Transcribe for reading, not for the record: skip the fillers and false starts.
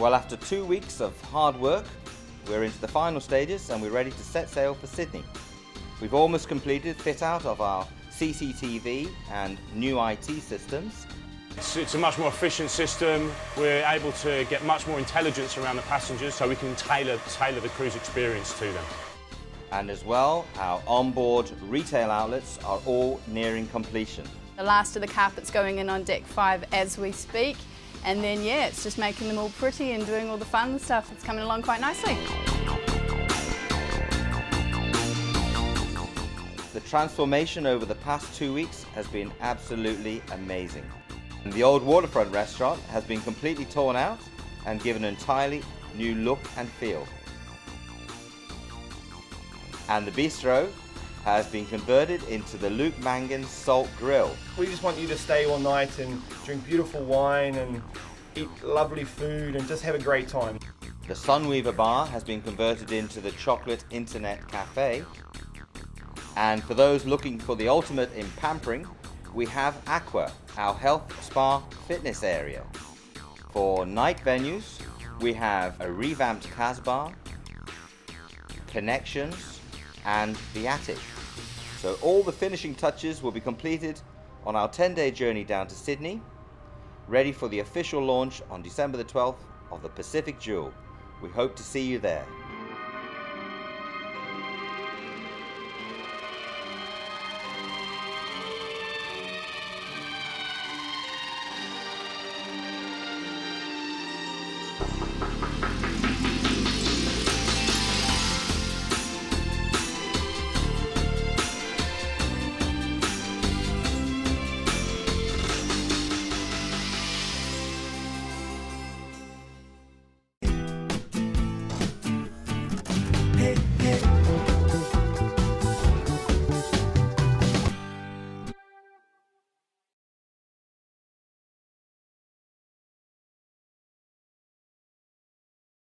Well, after 2 weeks of hard work, we're into the final stages and we're ready to set sail for Sydney. We've almost completed fit out of our CCTV and new IT systems. It's a much more efficient system. We're able to get much more intelligence around the passengers so we can tailor the cruise experience to them. And as well, our onboard retail outlets are all nearing completion. The last of the carpet's going in on deck 5 as we speak. And then, yeah, it's just making them all pretty and doing all the fun stuff. It's coming along quite nicely. The transformation over the past 2 weeks has been absolutely amazing. And the old waterfront restaurant has been completely torn out and given an entirely new look and feel. And the bistro has been converted into the Luke Mangan Salt Grill. We just want you to stay all night and drink beautiful wine and eat lovely food and just have a great time. The Sunweaver Bar has been converted into the Chocolate Internet Cafe. And for those looking for the ultimate in pampering, we have Aqua, our health, spa, fitness area. For night venues, we have a revamped Kasbah, Connections, and the Attic. So all the finishing touches will be completed on our 10-day journey down to Sydney, ready for the official launch on December the 12th of the Pacific Jewel. We hope to see you there.